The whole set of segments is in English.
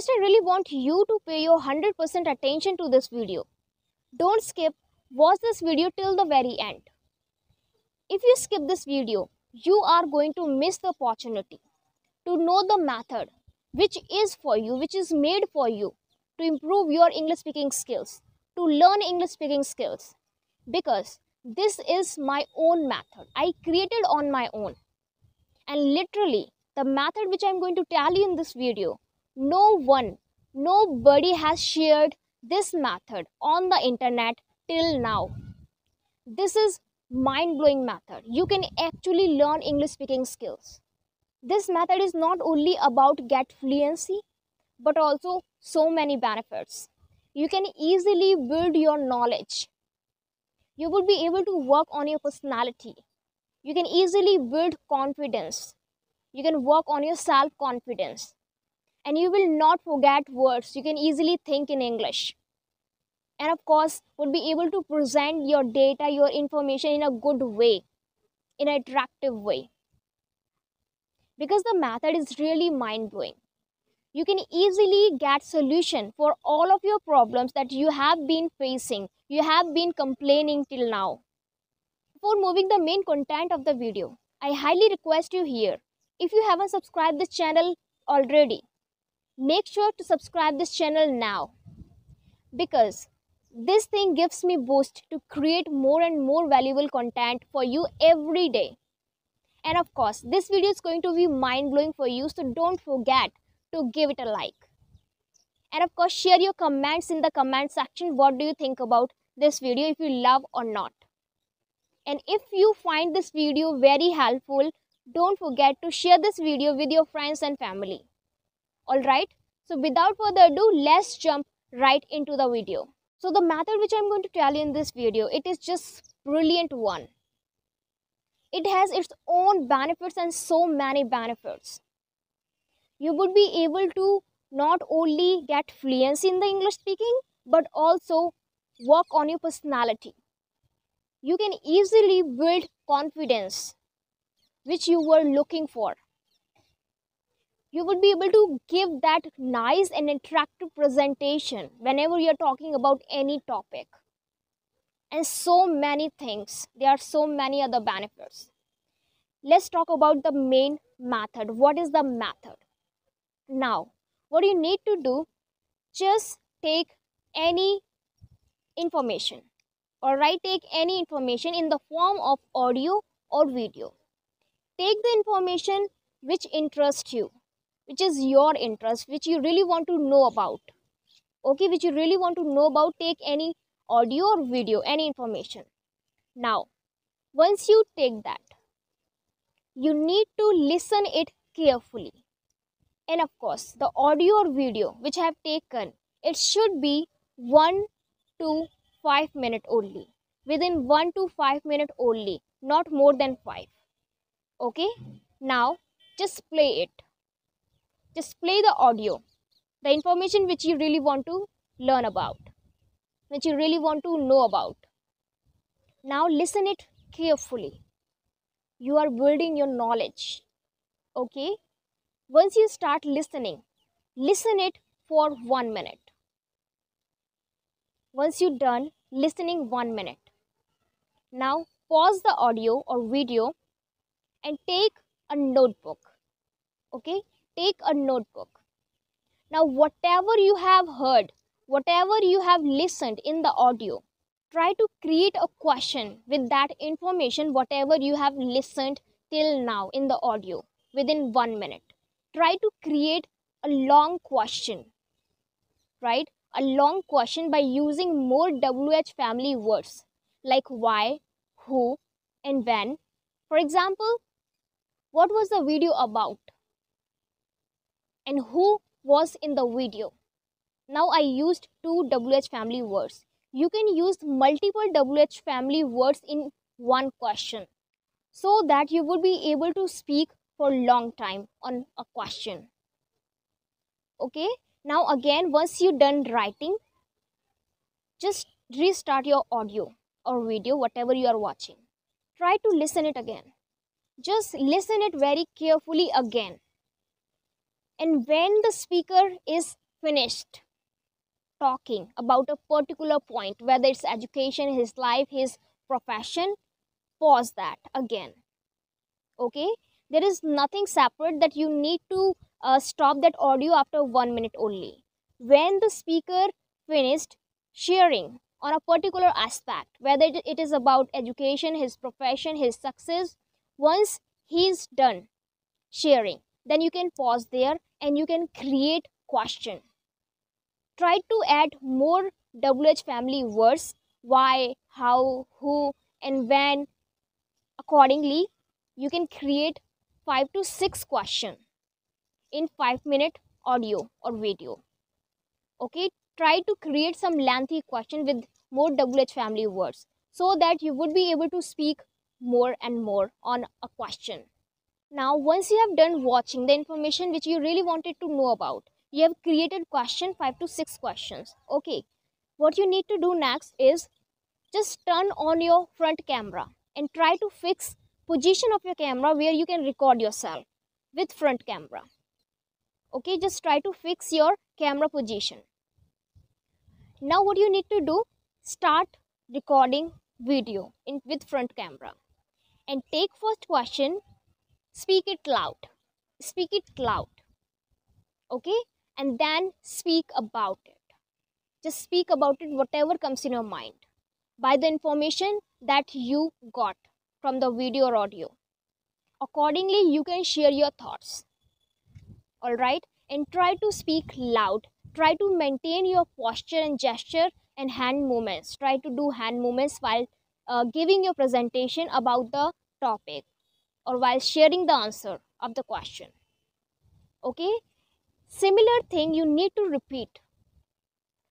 First, I really want you to pay your 100% attention to this video. Don't skip, watch this video till the very end. If you skip this video, you are going to miss the opportunity to know the method which is for you, which is made for you to improve your English speaking skills, to learn English speaking skills, because this is my own method. I created on my own, and literally the method which I'm going to tell you in this video, nobody has shared this method on the internet till now. This is mind-blowing method. You can actually learn English speaking skills. This method is not only about get fluency, but also so many benefits. You can easily build your knowledge. You will be able to work on your personality. You can easily build confidence. You can work on your self-confidence. And you will not forget words. You can easily think in English. And of course, would be able to present your data, your information in a good way, in an attractive way. Because the method is really mind-blowing. You can easily get solution for all of your problems that you have been facing, you have been complaining till now. Before moving the main content of the video, I highly request you here, if you haven't subscribed this channel already, make sure to subscribe this channel now. Because this thing gives me boost to create more and more valuable content for you every day. And of course, this video is going to be mind-blowing for you, so don't forget to give it a like. And of course, share your comments in the comment section. What do you think about this video, if you love or not? And if you find this video very helpful, don't forget to share this video with your friends and family. Alright, so without further ado, let's jump right into the video. So the method which I'm going to tell you in this video, it is just brilliant one. It has its own benefits and so many benefits. You would be able to not only get fluency in the English speaking, but also work on your personality. You can easily build confidence which you were looking for. You would be able to give that nice and attractive presentation whenever you're talking about any topic. And so many things. There are so many other benefits. Let's talk about the main method. What is the method? Now, what you need to do, just take any information. Alright, take any information in the form of audio or video. Take the information which interests you, which is your interest, which you really want to know about. Okay, which you really want to know about, take any audio or video, any information. Now, once you take that, you need to listen it carefully. And of course, the audio or video which I have taken, it should be 1 to 5 minutes only. Within 1 to 5 minutes only, not more than 5. Okay, now just play it. Just play the audio, the information which you really want to learn about, which you really want to know about. Now listen it carefully. You are building your knowledge. Okay? Once you start listening, listen it for 1 minute. Once you're done listening 1 minute, now pause the audio or video and take a notebook. Okay? Take a notebook. Now whatever you have heard, whatever you have listened in the audio, try to create a question with that information whatever you have listened till now in the audio within 1 minute. Try to create a long question, right? A long question by using more WH family words like why, who, and when. For example, what was the video about? And who was in the video? Now I used 2 WH family words. You can use multiple WH family words in one question, so that you would be able to speak for a long time on a question. Okay, now again, once you're done writing, just restart your audio or video, whatever you are watching. Try to listen it again. Just listen it very carefully again. And when the speaker is finished talking about a particular point, whether it's education, his life, his profession, pause that again. Okay, there is nothing separate that you need to stop that audio after 1 minute only. When the speaker finished sharing on a particular aspect, whether it is about education, his profession, his success, once he's done sharing, then you can pause there and you can create question. Try to add more WH family words, why, how, who, and when. Accordingly, you can create 5 to 6 questions in 5-minute audio or video. Okay, try to create some lengthy question with more WH family words so that you would be able to speak more and more on a question. Now, once you have done watching the information which you really wanted to know about, you have created question 5 to 6 questions. Okay, what you need to do next is just turn on your front camera and try to fix position of your camera where you can record yourself with front camera. Okay, just try to fix your camera position. Now what you need to do, start recording video with front camera and take first question, speak it loud, okay, and then speak about it. Just speak about it, whatever comes in your mind by the information that you got from the video or audio. Accordingly, you can share your thoughts. All right, and try to speak loud. Try to maintain your posture and gesture and hand movements. Try to do hand movements while giving your presentation about the topic or while sharing the answer of the question. Okay, similar thing you need to repeat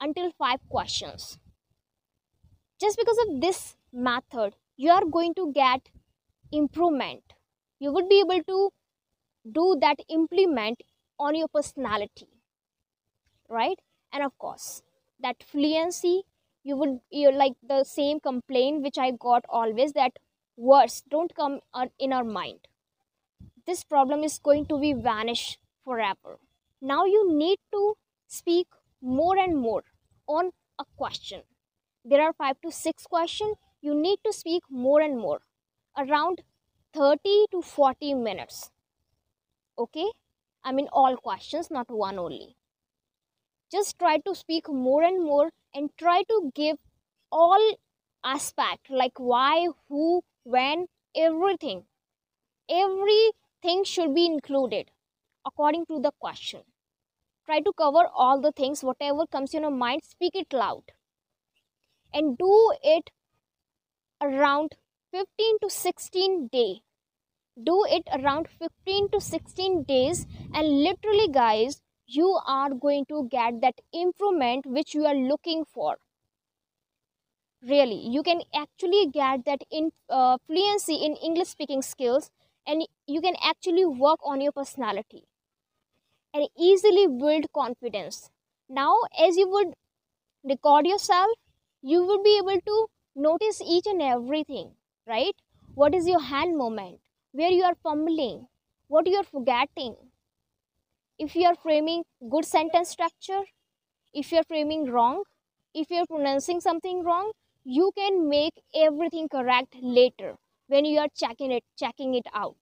until 5 questions. Just because of this method, you are going to get improvement. You would be able to do that implement on your personality, right? And of course, that fluency, you're like the same complaint which I got always, that words don't come in our mind. This problem is going to be vanished forever. Now you need to speak more and more on a question. There are 5 to 6 questions. You need to speak more and more, around 30 to 40 minutes. Okay, I mean all questions, not one only. Just try to speak more and more and try to give all aspect, like why, who, when, everything. Everything should be included according to the question. Try to cover all the things, whatever comes in your mind, speak it loud. And do it around 15 to 16 days. Do it around 15 to 16 days and literally guys, you are going to get that improvement which you are looking for. Really, you can actually get that fluency in English speaking skills and you can actually work on your personality and easily build confidence. Now, as you would record yourself, you would be able to notice each and everything, right? What is your hand movement? Where you are fumbling, what you are forgetting, if you are framing good sentence structure, if you are framing wrong, if you are pronouncing something wrong, you can make everything correct later when you are checking it out.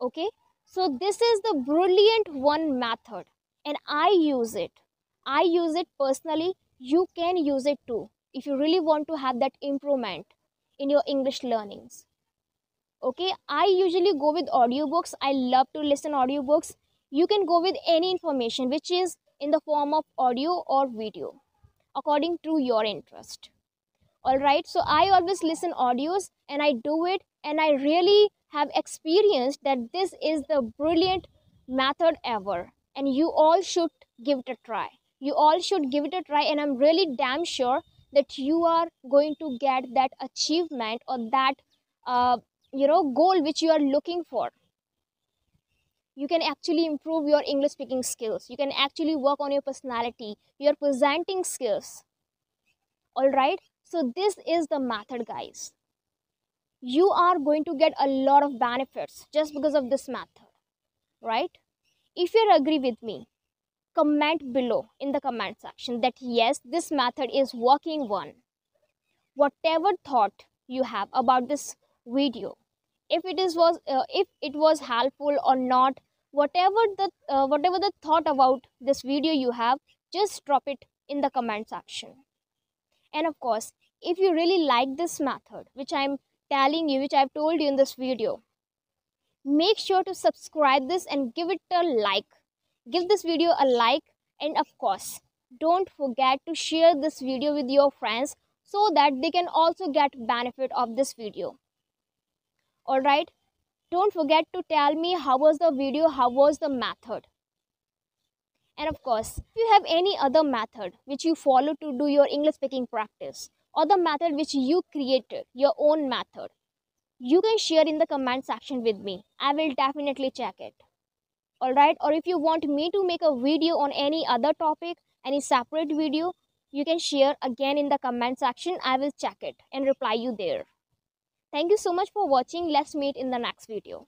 Okay, so this is the brilliant one method and I use it personally. You can use it too if you really want to have that improvement in your English learnings. Okay, I usually go with audiobooks. I love to listen audiobooks. You can go with any information which is in the form of audio or video according to your interest. Alright, so I always listen audios and I do it and I really have experienced that this is the brilliant method ever and you all should give it a try. You all should give it a try and I'm really damn sure that you are going to get that achievement or that goal which you are looking for. You can actually improve your English speaking skills. You can actually work on your personality, your presenting skills. Alright, so this is the method guys. You are going to get a lot of benefits just because of this method, right? If you agree with me, comment below in the comment section that yes, this method is working one. Whatever thought you have about this video, if it was helpful or not, whatever the thought about this video you have, just drop it in the comment section. And of course, if you really like this method, which I've told you in this video, make sure to subscribe this and give it a like. Give this video a like, and of course, don't forget to share this video with your friends so that they can also get benefit of this video. Alright, don't forget to tell me how was the video, how was the method. And of course, if you have any other method which you follow to do your English speaking practice, or the method which you created, your own method, you can share in the comment section with me. I will definitely check it. Alright, or if you want me to make a video on any other topic, any separate video, you can share again in the comment section. I will check it and reply you there. Thank you so much for watching. Let's meet in the next video.